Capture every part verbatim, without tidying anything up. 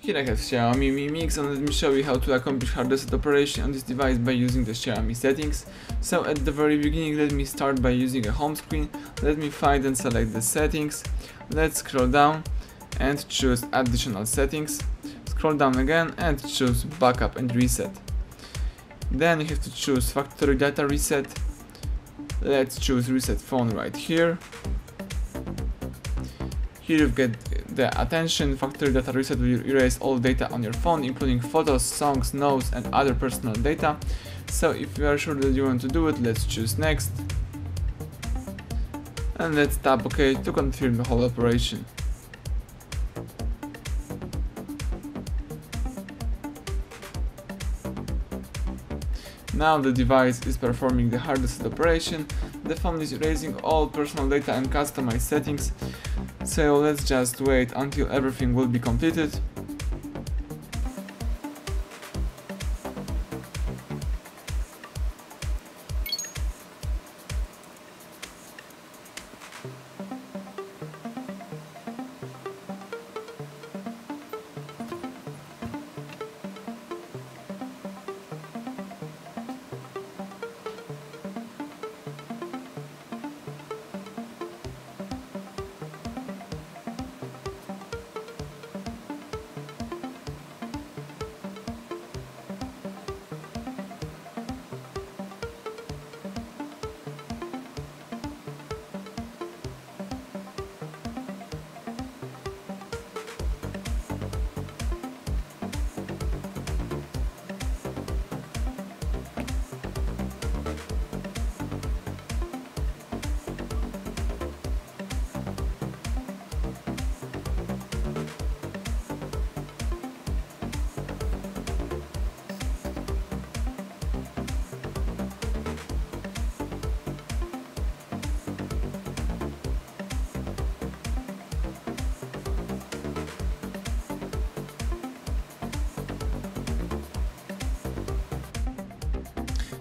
Here I have Xiaomi Mi Mix, and let me show you how to accomplish hard reset operation on this device by using the Xiaomi settings. So at the very beginning, let me start by using a home screen. Let me find and select the settings. Let's scroll down and choose additional settings. Scroll down again and choose backup and reset. Then you have to choose factory data reset. Let's choose reset phone right here. Here you get the attention, factory data reset will erase all data on your phone, including photos, songs, notes and other personal data. So if you are sure that you want to do it, let's choose next. And let's tap OK to confirm the whole operation. Now the device is performing the hard reset operation. The phone is erasing all personal data and customized settings. So let's just wait until everything will be completed.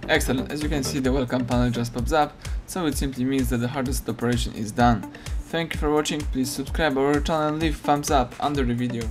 Excellent, as you can see, the welcome panel just pops up, so it simply means that the hard reset operation is done. Thank you for watching, please subscribe our channel and leave thumbs up under the video.